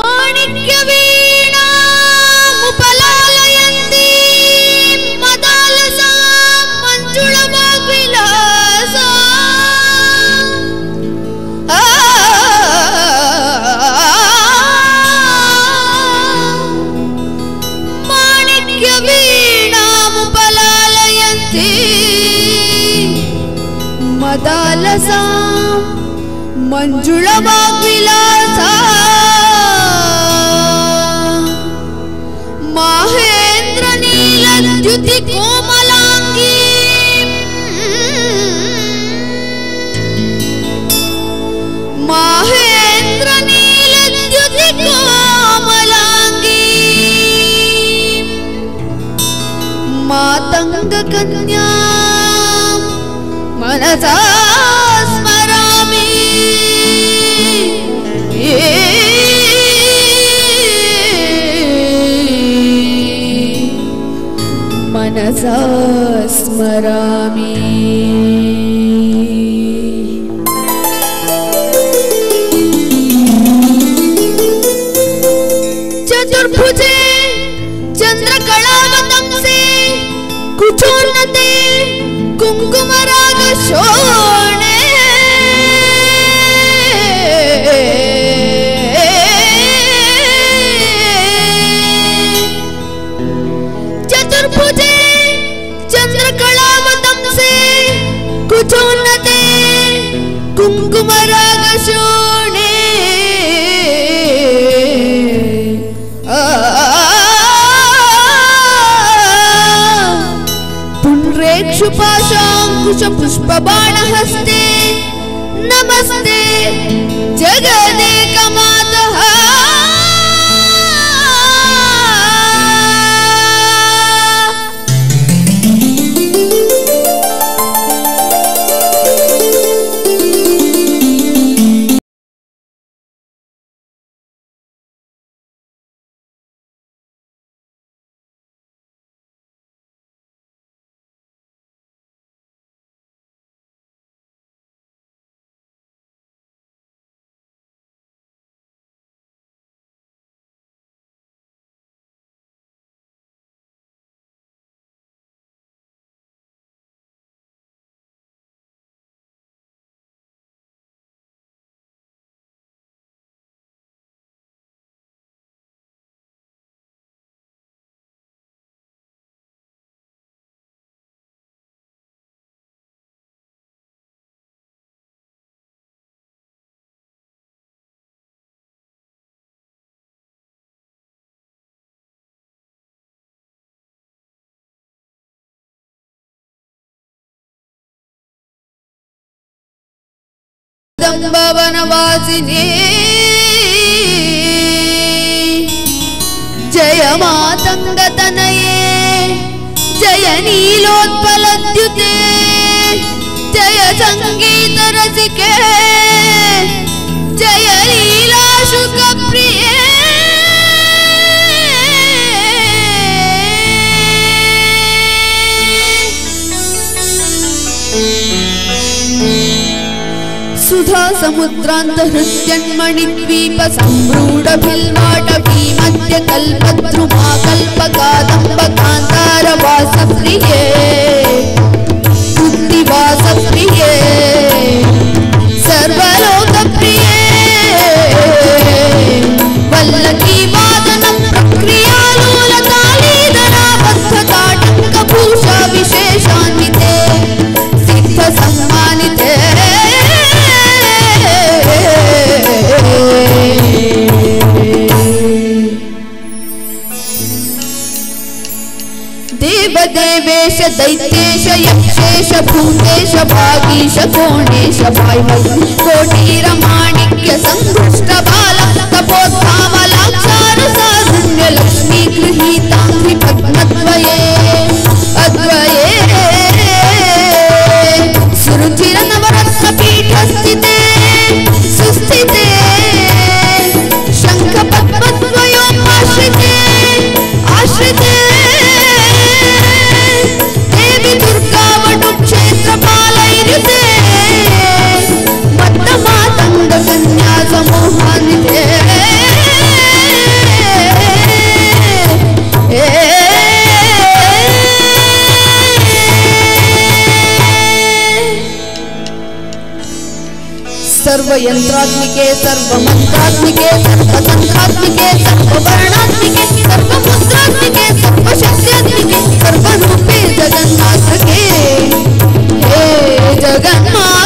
माणिक्य वीणा मुपलालयन्ति मदालसा मंजुळमोग्विलासा माणिक्य वीणा मुपलालयन्ति मदालसा मंजुळमोग्विलासा द्युति कोमलांगी महेंद्र नील द्युति कोमलांगी मातंग कन्या मनसा स्मरामि मनसा स्मरामि। चतुर्भुजे चंद्रकलावतंसे कुचोन्नते कुंकुमराग शोणे चतुर्भुजे चंद्रकलावतंसे कुचोन्नते कुंकुमराग शोणे पुण्रेक्षुपाशांकुशपुष्पबाणहस्ते नमस्ते जगदेकमातः वनवासिनी जय मातंगतनये जय नीलोत्पलद्युते जय संगीत रसिके जय लीलाशुक प्रिये सुधा समुद्रांत हृत्यन्मणिद्वीप संभ्रूड भिल्वाट भीमध्य कल्पद्रुमा कल्पकादंब कांतार वासप्रिये बुद्धि वासप्रिये सर्वलोक प्रिये वल्लकी वादनं प्रक्रिया लोलताली धराबद्धताटंक भूषा विशेषान्विते सिद्ध सम्मानिते देवेश दैत्येश यक्षेश भूतेश भागीश कोणेश वायु कोटीर माणिक्य संघुष्ट बाल तपोत्थामलाक्षार साधुन्य लक्ष्मी गृहीतांघ्रि पद्मद्वये अद्वये सुरुचिर नवरत्न पीठ स्थिते सुस्थिते शंख पद्मद्वयोपाश्रिते आश्रिते समूहानिते सर्वयंत्रात्मिके सर्वमंत्रात्मिके सर्वतंत्रात्मिके सर्ववर्णात्मिके सर्वमुद्रात्मिके सर्वशक्त्यात्मिके सर्वरूपे जगन्नाथके हे जगन्नाथ।